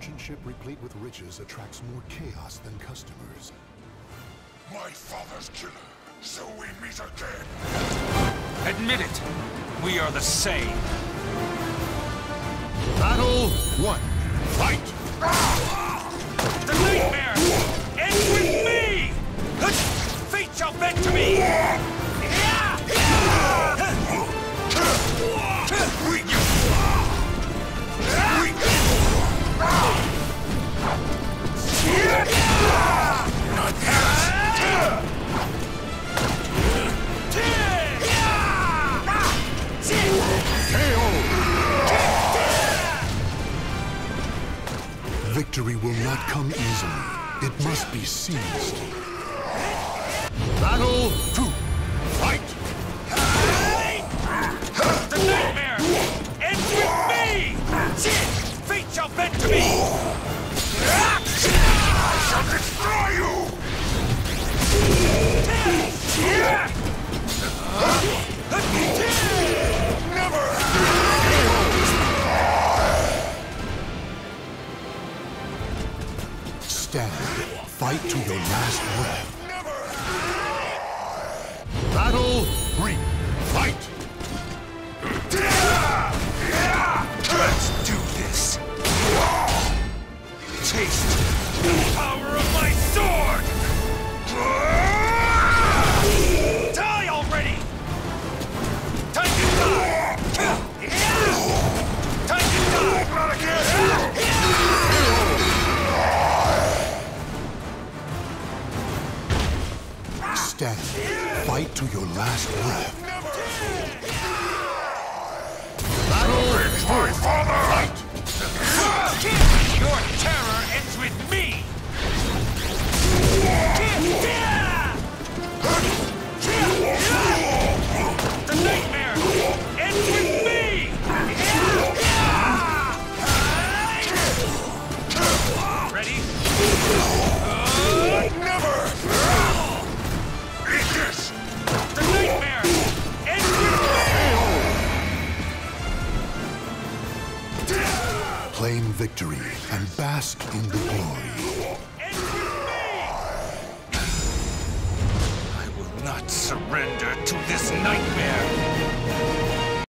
merchant ship replete with riches attracts more chaos than customers. My father's killer, so we meet again. Admit it, we are the same. Battle one, fight! Ah! The nightmare ends with me! Fate shall bend to me! Victory will not come easily. It must be seized. Battle 2. Fight! The nightmare ends with me! Fate shall bend to me! I shall destroy you! Stand. Fight to your last breath. Never. Battle 3. Fight! Let's do this. Taste the power of my sword! Die already! Time to die! Time to die! Not again! Stand. Fight to your last breath. Battle! My father! Fight! Your terror ends with me! The nightmare ends with me! Ready? Never! The nightmare ends with me! Claim victory and bask in the glory. Ends with me! I will not surrender to this nightmare!